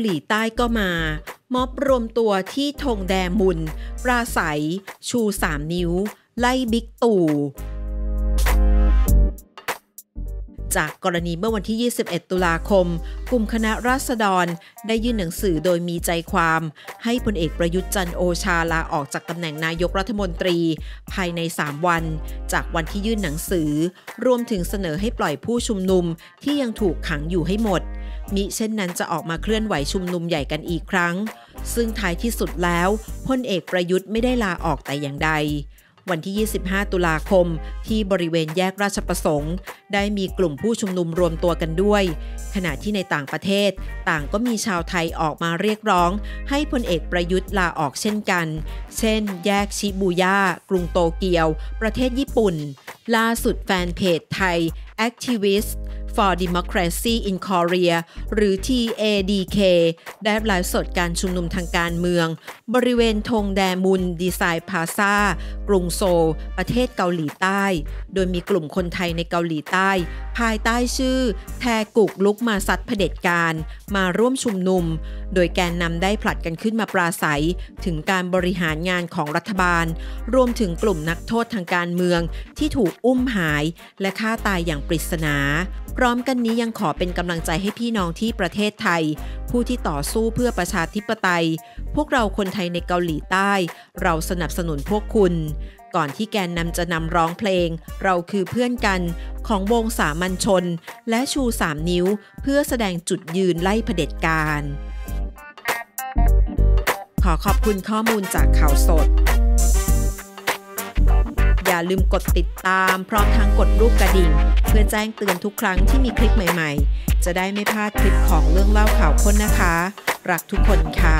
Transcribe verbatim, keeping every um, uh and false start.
หลีใต้ก็มาม็อบรวมตัวที่ธงแดมุนปราศัยชูสามนิ้วไล่บิ๊กตู่จากกรณีเมื่อวันที่ยี่สิบเอ็ดตุลาคมกลุ่มคณะราษฎรได้ยื่นหนังสือโดยมีใจความให้พลเอกประยุทธ์จันทร์โอชาลาออกจากตำแหน่งนายกรัฐมนตรีภายในสามวันจากวันที่ยื่นหนังสือรวมถึงเสนอให้ปล่อยผู้ชุมนุมที่ยังถูกขังอยู่ให้หมดมิเช่นนั้นจะออกมาเคลื่อนไหวชุมนุมใหญ่กันอีกครั้งซึ่งท้ายที่สุดแล้วพลเอกประยุทธ์ไม่ได้ลาออกแต่อย่างใดวันที่ยี่สิบห้าตุลาคมที่บริเวณแยกราชประสงค์ได้มีกลุ่มผู้ชุมนุมรวมตัวกันด้วยขณะที่ในต่างประเทศต่างก็มีชาวไทยออกมาเรียกร้องให้พลเอกประยุทธ์ลาออกเช่นกันเช่นแยกชิบูย่ากรุงโตเกียวประเทศญี่ปุ่นล่าสุดแฟนเพจไทย Activist for Democracy in Korea หรือ ที เอ ดี เค ได้ไลฟ์สดการชุมนุมทางการเมืองบริเวณธงแดมุนดีไซน์พลาซ่ากรุงโซลประเทศเกาหลีใต้โดยมีกลุ่มคนไทยในเกาหลีใต้ภายใต้ชื่อแทกุกลุกมาซัดเผด็จการมาร่วมชุมนุมโดยแกนนำได้ผลัดกันขึ้นมาปราศัยถึงการบริหารงานของรัฐบาลรวมถึงกลุ่มนักโทษทางการเมืองที่ถูกอุ้มหายและฆ่าตายอย่างปริศนาพร้อมกันนี้ยังขอเป็นกำลังใจให้พี่น้องที่ประเทศไทยผู้ที่ต่อสู้เพื่อประชาธิปไตยพวกเราคนไทยในเกาหลีใต้เราสนับสนุนพวกคุณก่อนที่แกนนำจะนำร้องเพลงเราคือเพื่อนกันของวงสามัญชนและชูสามนิ้วเพื่อแสดงจุดยืนไล่เผด็จการขอขอบคุณข้อมูลจากข่าวสดอย่าลืมกดติดตามพร้อมทางกดรูปกระดิ่งเพื่อแจ้งเตือนทุกครั้งที่มีคลิปใหม่ๆจะได้ไม่พลาดคลิปของเรื่องเล่าข่าวค้นนะคะรักทุกคนค่ะ